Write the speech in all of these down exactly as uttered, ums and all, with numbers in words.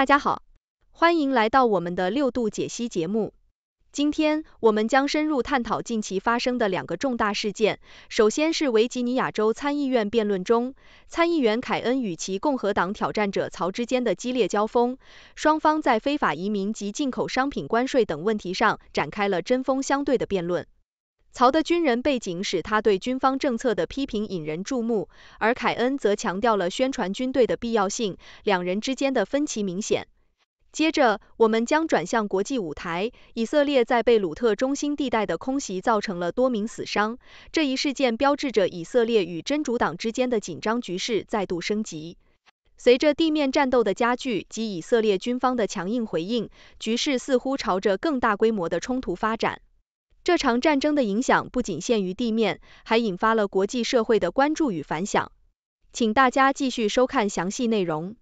大家好，欢迎来到我们的六度解析节目。今天我们将深入探讨近期发生的两个重大事件，首先是维吉尼亚州参议院辩论中，参议员凯恩与其共和党挑战者曹之间的激烈交锋，双方在非法移民及进口商品关税等问题上展开了针锋相对的辩论。曹的军人背景使他对军方政策的批评引人注目，而凯恩则强调了宣传军队的必要性，两人之间的分歧明显。接着，我们将转向国际舞台，以色列在贝鲁特中心地带的空袭造成了多名死伤，这一事件标志着以色列与真主党之间的紧张局势再度升级。随着地面战斗的加剧及以色列军方的强硬回应，局势似乎朝着更大规模的冲突发展。这场战争的影响不仅限于地面，还引发了国际社会的关注与反响。请大家继续收看详细内容。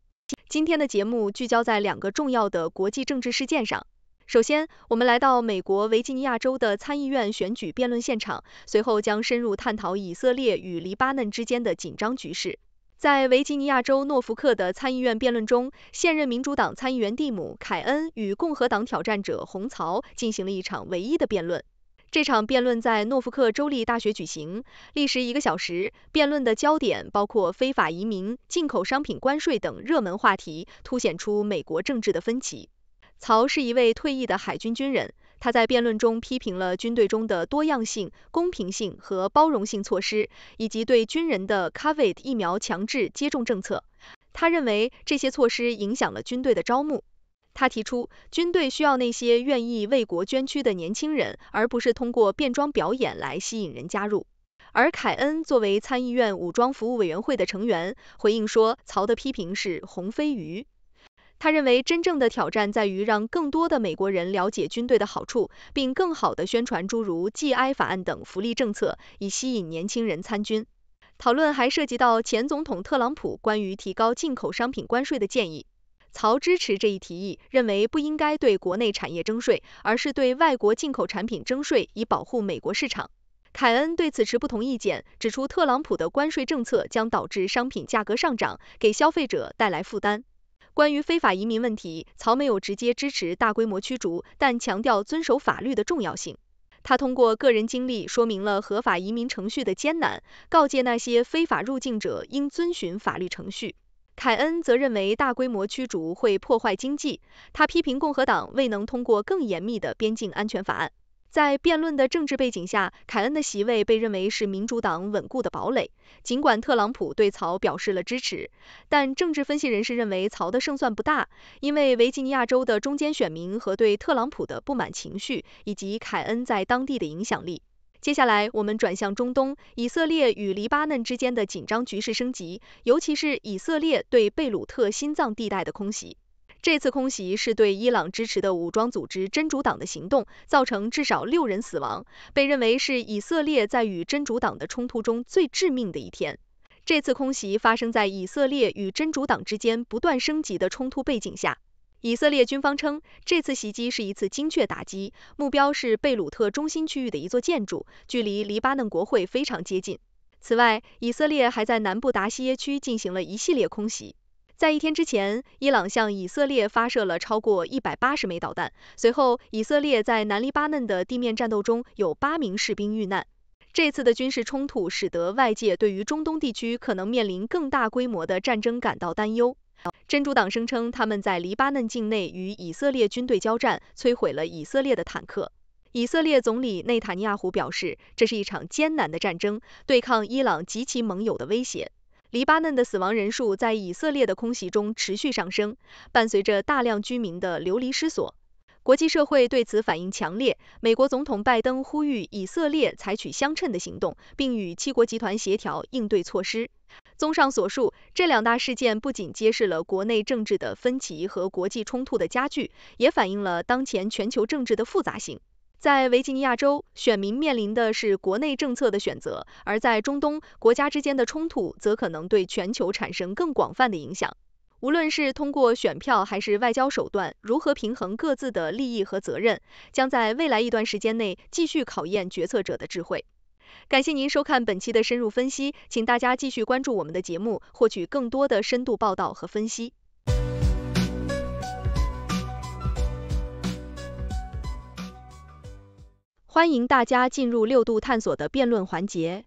今天的节目聚焦在两个重要的国际政治事件上。首先，我们来到美国维吉尼亚州的参议院选举辩论现场，随后将深入探讨以色列与黎巴嫩之间的紧张局势。在维吉尼亚州诺福克的参议院辩论中，现任民主党参议员蒂姆·凯恩与共和党挑战者红曹进行了一场唯一的辩论。这场辩论在诺福克州立大学举行，历时一个小时。辩论的焦点包括非法移民、进口商品关税等热门话题，凸显出美国政治的分歧。曹是一位退役的海军军人，他在辩论中批评了军队中的多样性、公平性和包容性措施，以及对军人的 COVID 疫苗强制接种政策。他认为这些措施影响了军队的招募。他提出，军队需要那些愿意为国捐躯的年轻人，而不是通过变装表演来吸引人加入。而凯恩作为参议院武装服务委员会的成员，回应说，曹的批评是红飞鱼。他认为真正的挑战在于让更多的美国人了解军队的好处，并更好地宣传诸如 G I 法案等福利政策，以吸引年轻人参军。讨论还涉及到前总统特朗普关于提高进口商品关税的建议。曹支持这一提议，认为不应该对国内产业征税，而是对外国进口产品征税，以保护美国市场。凯恩对此持不同意见，指出特朗普的关税政策将导致商品价格上涨，给消费者带来负担。关于非法移民问题，曹没有直接支持大规模驱逐，但强调遵守法律的重要性。他通过个人经历说明了合法移民程序的艰难，告诫那些非法入境者应遵循法律程序。凯恩则认为大规模驱逐会破坏经济，他批评共和党未能通过更严密的边境安全法案。在辩论的政治背景下，凯恩的席位被认为是民主党稳固的堡垒。尽管特朗普对曹表示了支持，但政治分析人士认为曹的胜算不大，因为维吉尼亚州的中间选民和对特朗普的不满情绪，以及凯恩在当地的影响力。接下来我们转向中东，以色列与黎巴嫩之间的紧张局势升级，尤其是以色列对贝鲁特心脏地带的空袭。这次空袭是对伊朗支持的武装组织真主党的行动，造成至少六人死亡，被认为是以色列在与真主党的冲突中最致命的一天。这次空袭发生在以色列与真主党之间不断升级的冲突背景下。以色列军方称，这次袭击是一次精确打击，目标是贝鲁特中心区域的一座建筑，距离黎巴嫩国会非常接近。此外，以色列还在南部达西耶区进行了一系列空袭。在一天之前，伊朗向以色列发射了超过一百八十枚导弹。随后，以色列在南黎巴嫩的地面战斗中有八名士兵遇难。这次的军事冲突使得外界对于中东地区可能面临更大规模的战争感到担忧。真主党声称他们在黎巴嫩境内与以色列军队交战，摧毁了以色列的坦克。以色列总理内塔尼亚胡表示，这是一场艰难的战争，对抗伊朗及其盟友的威胁。黎巴嫩的死亡人数在以色列的空袭中持续上升，伴随着大量居民的流离失所。国际社会对此反应强烈，美国总统拜登呼吁以色列采取相称的行动，并与七国集团协调应对措施。综上所述，这两大事件不仅揭示了国内政治的分歧和国际冲突的加剧，也反映了当前全球政治的复杂性。在维吉尼亚州，选民面临的是国内政策的选择，而在中东，国家之间的冲突则可能对全球产生更广泛的影响。无论是通过选票还是外交手段，如何平衡各自的利益和责任，将在未来一段时间内继续考验决策者的智慧。感谢您收看本期的深入分析，请大家继续关注我们的节目，获取更多的深度报道和分析。欢迎大家进入六度探索的辩论环节，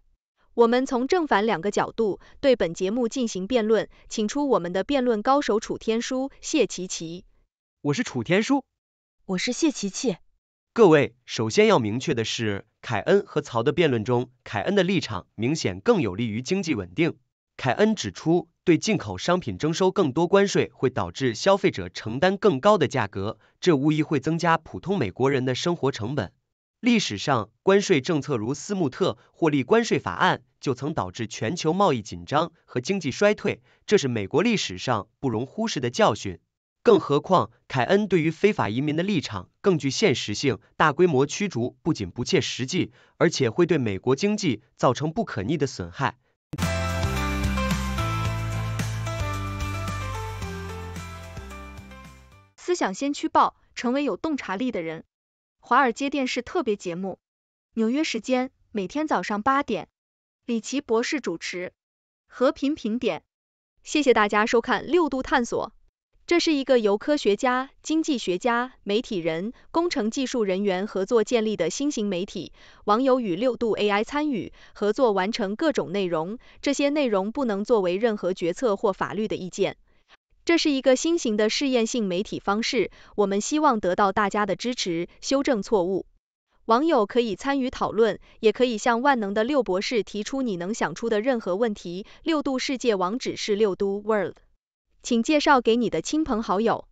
我们从正反两个角度对本节目进行辩论，请出我们的辩论高手楚天舒、谢琪琪。我是楚天舒，我是谢琪琪。各位，首先要明确的是，凯恩和曹的辩论中，凯恩的立场明显更有利于经济稳定。凯恩指出，对进口商品征收更多关税会导致消费者承担更高的价格，这无疑会增加普通美国人的生活成本。历史上，关税政策如斯穆特获利关税法案就曾导致全球贸易紧张和经济衰退，这是美国历史上不容忽视的教训。更何况，凯恩对于非法移民的立场更具现实性，大规模驱逐不仅不切实际，而且会对美国经济造成不可逆的损害。思想先驱报，成为有洞察力的人。华尔街电视特别节目，纽约时间每天早上八点，李奇博士主持，和平评点。谢谢大家收看六度探索。这是一个由科学家、经济学家、媒体人、工程技术人员合作建立的新型媒体，网友与六度 A I 参与合作完成各种内容，这些内容不能作为任何决策或法律的意见。这是一个新型的试验性媒体方式，我们希望得到大家的支持，修正错误。网友可以参与讨论，也可以向万能的六博士提出你能想出的任何问题。六度世界网址是六度 world， 请介绍给你的亲朋好友。